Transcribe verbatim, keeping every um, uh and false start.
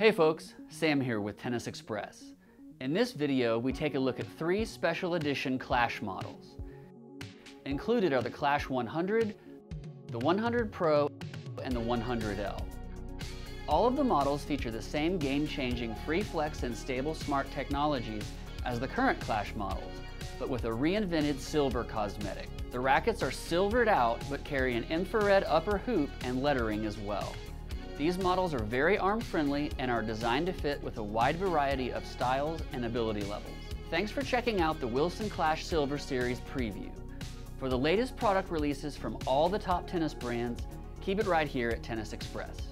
Hey folks, Sam here with Tennis Express. In this video, we take a look at three special edition Clash models. Included are the Clash one hundred, the one hundred Pro, and the one hundred L. All of the models feature the same game-changing FreeFlex and StableSmart technologies as the current Clash models, but with a reinvented silver cosmetic. The rackets are silvered out, but carry an infrared upper hoop and lettering as well. These models are very arm-friendly and are designed to fit with a wide variety of styles and ability levels. Thanks for checking out the Wilson Clash Silver Series preview. For the latest product releases from all the top tennis brands, keep it right here at Tennis Express.